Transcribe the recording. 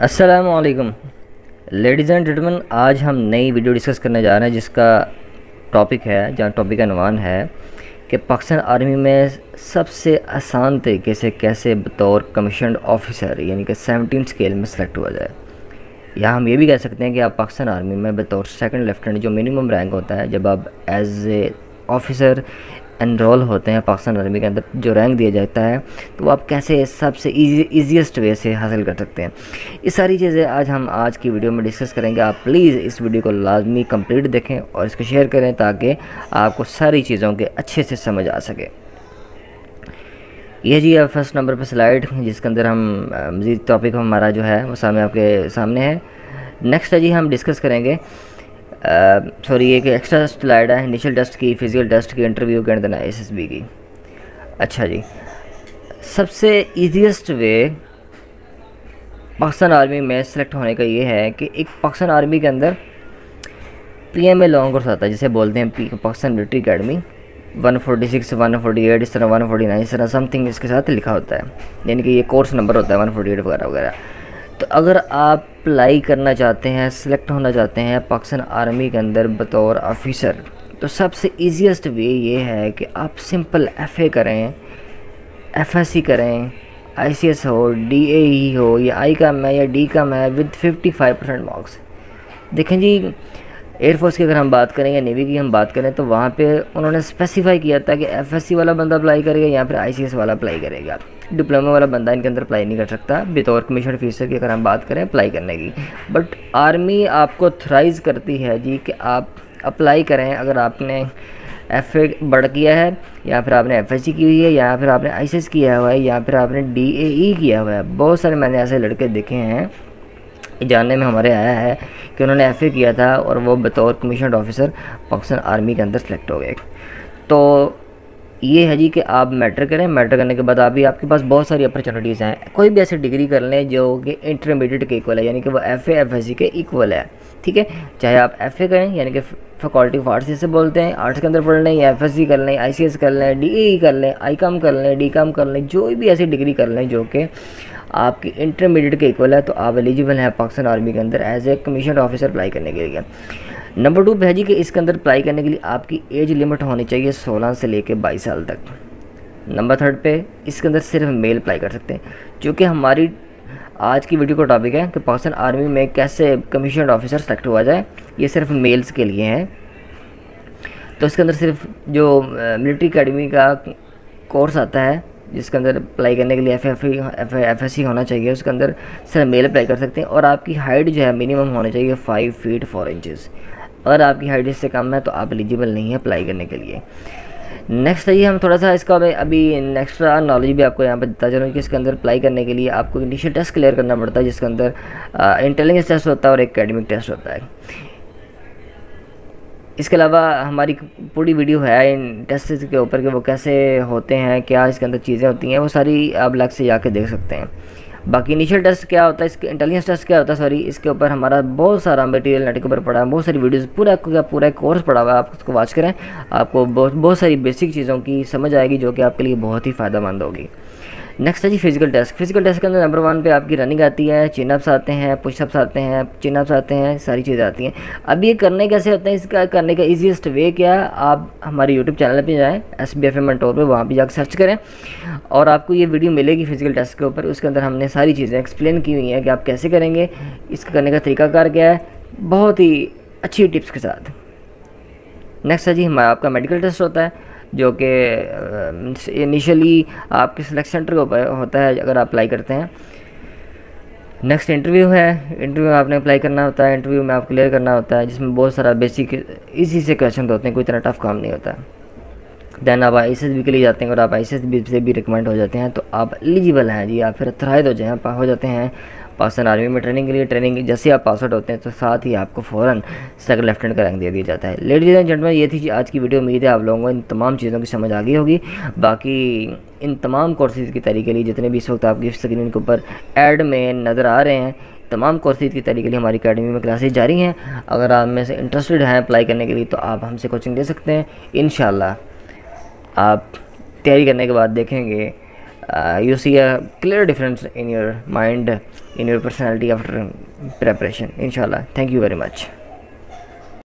अस्सलामुअलैकुम ladies and gentleman, आज हम नई वीडियो डिस्कस करने जा रहे हैं जिसका टॉपिक है का अनवान है कि पाकिस्तान आर्मी में सबसे आसान तरीके से कैसे बतौर कमीशनड ऑफिसर यानी कि 17 स्केल में सेलेक्ट हुआ जाए। या हम ये भी कह सकते हैं कि आप पाकिस्तान आर्मी में बतौर सेकंड लेफ्टिनेंट जो मिनिमम रैंक होता है, जब आप एज ए ऑफिसर एनरोल होते हैं पाकिस्तान आर्मी के अंदर जो रैंक दिया जाता है, तो आप कैसे सबसे ईजीएस्ट वे से हासिल कर सकते हैं। ये सारी चीज़ें आज की वीडियो में डिस्कस करेंगे। आप प्लीज़ इस वीडियो को लाजमी कंप्लीट देखें और इसको शेयर करें ताकि आपको सारी चीज़ों के अच्छे से समझ आ सके। यह जी है फर्स्ट नंबर पर स्लाइड जिसके अंदर हम मज़ीद टॉपिक हमारा जो है वो सामने आपके सामने है। नेक्स्ट है जी, हम डिस्कस करेंगे ये एक एक्स्ट्रा स्लाइड है इनिशियल टेस्ट की, फिजिकल टेस्ट की, इंटरव्यू के अंदर ISSB की। अच्छा जी, सबसे ईजीएस्ट वे पाकिस्तान आर्मी में सेलेक्ट होने का ये है कि एक पाकिस्तान आर्मी के अंदर PMA लॉन्ग कोर्स आता है जिसे बोलते हैं पाकिस्तान मिलिट्री अकेडमी 146, 148, इस तरह 149, इस तरह समथिंग इसके साथ लिखा होता है, यानी कि ये कोर्स नंबर होता है 148 वगैरह वगैरह। तो अगर आप अप्लाई करना चाहते हैं, सेलेक्ट होना चाहते हैं पाकिस्तान आर्मी के अंदर बतौर ऑफिसर, तो सबसे ईजीएस्ट वे ये है कि आप सिंपल FA करें, FSC करें, ICS हो, DAE हो, या I कम है या D कम है विद 55% मार्क्स। देखें जी, एयरफोर्स की अगर हम बात करें या नेवी की हम बात करें तो वहाँ पे उन्होंने स्पेसिफाई किया था कि FSC वाला बंदा अप्लाई करेगा या फिर ICS वाला अप्लाई करेगा। डिप्लोमा वाला बंदा इनके अंदर अप्लाई नहीं कर सकता बतौर कमीशन फीसर की अगर हम बात करें अप्लाई करने की। बट आर्मी आपको थराइज़ करती है जी कि आप अप्लाई करें अगर आपने FA बढ़ किया है या फिर आपने FSC की हुई है या फिर आपने ICS किया हुआ है या फिर आपने DAE किया हुआ है। बहुत सारे मैंने ऐसे लड़के देखे हैं, जानने में हमारे आया है कि उन्होंने FA किया था और वो बतौर कमीशनड ऑफिसर पाकिस्तान आर्मी के अंदर सेलेक्ट हो गए। तो ये है जी कि आप मैट्रिक करें, मैट्रिक करने के बाद अभी आपके पास बहुत सारी अपॉर्चुनिटीज़ हैं। कोई भी ऐसी डिग्री कर लें जो कि इंटरमीडिएट के इक्वल है, यानी कि वो FA FSC के इक्वल है, ठीक है। चाहे आप FA करें यानी कि फैकल्टी ऑफ आर्ट्स से बोलते हैं, आर्ट्स के अंदर पढ़ लें, या FSC कर लें, ICS कर लें, DAE कर लें, ICOM कर लें, DCOM कर लें, जो भी ऐसी डिग्री कर लें जो कि आपकी इंटरमीडिएट के इक्वल है, तो आप एलिजिबल हैं पाकिस्तान आर्मी के अंदर as a commissioned officer apply करने के लिए। नंबर 2 है जी कि इसके अंदर अप्लाई करने के लिए आपकी एज लिमिट होनी चाहिए 16 से लेकर 22 साल तक। नंबर 3 पे इसके अंदर सिर्फ मेल अप्लाई कर सकते हैं, जो कि हमारी आज की वीडियो का टॉपिक है कि पाकिस्तान आर्मी में कैसे कमीशनड ऑफिसर सेलेक्ट हुआ जाए। ये सिर्फ मेल्स के लिए है, तो इसके अंदर सिर्फ जो मिलिट्री अकेडमी का कोर्स आता है जिसके अंदर अप्लाई करने के लिए FSC होना चाहिए, उसके अंदर सिर्फ मेल अप्लाई कर सकते हैं। और आपकी हाइट जो है मिनिमम होनी चाहिए 5 फीट 4 इंचेस। अगर आपकी हाइट इससे कम है तो आप एलिजिबल नहीं है अप्लाई करने के लिए। नेक्स्ट है, हम थोड़ा सा इसका अभी एक्स्ट्रा नॉलेज भी आपको यहाँ पर देता चलूँ कि इसके अंदर अप्लाई करने के लिए आपको इनिशियल टेस्ट क्लियर करना पड़ता है जिसके अंदर इंटेलिजेंस टेस्ट होता है और एकेडमिक टेस्ट होता है। इसके अलावा हमारी पूरी वीडियो है इन टेस्ट के ऊपर कि वो कैसे होते हैं, क्या इसके अंदर चीज़ें होती हैं, वो सारी आप अलग से जाके देख सकते हैं। बाकी इनिशियल टेस्ट क्या होता है, इसके इंटेलिजेंस टेस्ट क्या होता है, इसके ऊपर हमारा बहुत सारा मटेरियल नेट के ऊपर पड़ा है, बहुत सारी वीडियोस, पूरा कोर्स पड़ा हुआ है। आप उसको वॉच करें, आपको बहुत सारी बेसिक चीज़ों की समझ आएगी जो कि आपके लिए बहुत ही फ़ायदेमंद होगी। नेक्स्ट है जी फिजिकल टेस्ट। फिजिकल टेस्ट के अंदर नंबर 1 पे आपकी रनिंग आती है, चिनअप्स आते हैं, पुशअप्स आते हैं, चिनअप्स आते हैं, सारी चीज़ें आती हैं। अब ये करने कैसे होते हैं, इसका करने का ईजीएस्ट वे क्या है, आप हमारे YouTube चैनल पे जाएं SBFA मेंटोर पे, वहाँ पे जाकर सर्च करें और आपको ये वीडियो मिलेगी फिजिकल टेस्ट के ऊपर। उसके अंदर हमने सारी चीज़ें एक्सप्लेन की हुई हैं कि आप कैसे करेंगे, इसका करने का तरीकाकार क्या है, बहुत ही अच्छी टिप्स के साथ। नेक्स्ट है जी हमारा आपका मेडिकल टेस्ट होता है जो कि इनिशियली आपके सिलेक्शन सेंटर के ऊपर होता है अगर आप अप्लाई करते हैं। नेक्स्ट इंटरव्यू है, इंटरव्यू में आपने अप्लाई करना होता है, इंटरव्यू में आप क्लियर करना होता है जिसमें बहुत सारा बेसिक इजी से क्वेश्चन होते हैं, कोई इतना टफ काम नहीं होता। देन आप ISSB के लिए जाते हैं, अगर आप ICSB से भी रिकमेंड हो जाते हैं तो आप एलिजिबल हैं जी, आप फिर अथराइज हो जाते हैं पाकिस्तान आर्मी में ट्रेनिंग के लिए। ट्रेनिंग जैसे आप पास आउट होते हैं तो साथ ही आपको फ़ौरन सेकंड लेफ्टिनेंट का रैंक दे दिया जाता है। लेडीज़ एंड जेंटलमैन, ये थी आज की वीडियो। उम्मीद है आप लोगों को इन तमाम चीज़ों की समझ आ गई होगी। बाकी इन तमाम कोर्सेज़ की तैयारी के लिए जितने भी इस वक्त आपकी स्क्रीन के ऊपर एड में नज़र आ रहे हैं, तमाम कोर्सेज़ की तैयारी के लिए हमारी अकेडमी में क्लासेज जारी हैं। अगर आप में से इंटरेस्टेड हैं अप्लाई करने के लिए तो आप हमसे कोचिंग ले सकते हैं। इंशाल्लाह आप तैयारी करने के बाद देखेंगे you see a clear difference in your mind, in your personality after preparation, inshallah. Thank you very much.